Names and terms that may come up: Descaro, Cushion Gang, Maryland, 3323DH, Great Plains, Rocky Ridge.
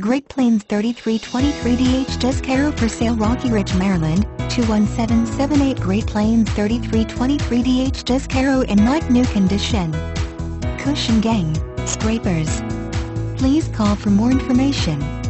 Great Plains 3323DH Descaro for sale, Rocky Ridge, Maryland, 21778. Great Plains 3323DH Descaro in like new condition. Cushion Gang, Scrapers. Please call for more information.